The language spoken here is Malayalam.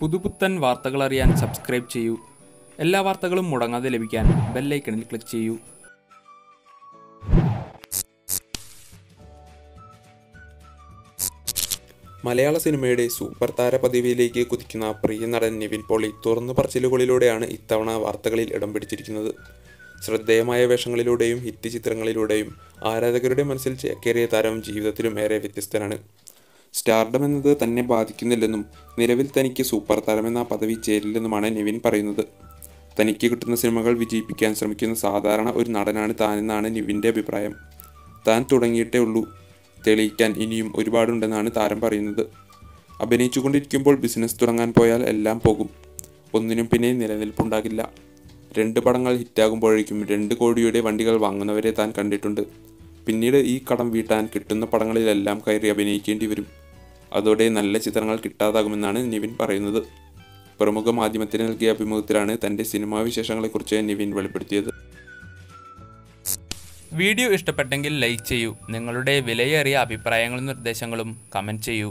പുതുപുത്തൻ വാർത്തകൾ അറിയാൻ സബ്സ്ക്രൈബ് ചെയ്യൂ. എല്ലാ വാർത്തകളും മുടങ്ങാതെ ലഭിക്കാൻ ബെൽ ഐക്കണിൽ ക്ലിക്ക് ചെയ്യൂ. മലയാള സിനിമയുടെ സൂപ്പർ താര പദവിയിലേക്ക് കുതിക്കുന്ന പ്രിയ നടൻ നിവിൻ പോളി തുറന്നു പറച്ചിലുകളിലൂടെയാണ് ഇത്തവണ വാർത്തകളിൽ ഇടം പിടിച്ചിരിക്കുന്നത്. ശ്രദ്ധേയമായ വേഷങ്ങളിലൂടെയും ഹിറ്റ് ചിത്രങ്ങളിലൂടെയും ആരാധകരുടെ മനസ്സിൽ ചേക്കേറിയ താരം ജീവിതത്തിലും ഏറെ വ്യത്യസ്തനാണ്. സ്റ്റാർഡം എന്നത് തന്നെ ബാധിക്കുന്നില്ലെന്നും നിലവിൽ തനിക്ക് സൂപ്പർ താരമെന്ന പദവി ചേരില്ലെന്നുമാണ് നിവിൻ പറയുന്നത്. തനിക്ക് കിട്ടുന്ന സിനിമകൾ വിജയിപ്പിക്കാൻ ശ്രമിക്കുന്ന സാധാരണ ഒരു നടനാണ് താനെന്നാണ് നിവിൻ്റെ അഭിപ്രായം. താൻ തുടങ്ങിയിട്ടേ ഉള്ളൂ, തെളിയിക്കാൻ ഇനിയും ഒരുപാടുണ്ടെന്നാണ് താരം പറയുന്നത്. അഭിനയിച്ചുകൊണ്ടിരിക്കുമ്പോൾ ബിസിനസ് തുടങ്ങാൻ പോയാൽ എല്ലാം പോകും, ഒന്നിനും പിന്നെ നിലനിൽപ്പുണ്ടാകില്ല. 2 പടങ്ങൾ ഹിറ്റാകുമ്പോഴേക്കും 2 കോടിയുടെ വണ്ടികൾ വാങ്ങുന്നവരെ താൻ കണ്ടിട്ടുണ്ട്. പിന്നീട് ഈ കടം വീട്ടാൻ കിട്ടുന്ന പടങ്ങളിലെല്ലാം കയറി അഭിനയിക്കേണ്ടി വരും. അതോടെ നല്ല ചിത്രങ്ങൾ കിട്ടാതാകുമെന്നാണ് നിവിൻ പറയുന്നത്. പ്രമുഖ മാധ്യമത്തിന് നൽകിയ അഭിമുഖത്തിലാണ് തൻ്റെ സിനിമാ വിശേഷങ്ങളെക്കുറിച്ച് നിവിൻ വെളിപ്പെടുത്തിയത്. വീഡിയോ ഇഷ്ടപ്പെട്ടെങ്കിൽ ലൈക്ക് ചെയ്യൂ. നിങ്ങളുടെ വിലയേറിയ അഭിപ്രായങ്ങളും നിർദ്ദേശങ്ങളും കമൻറ്റ് ചെയ്യൂ.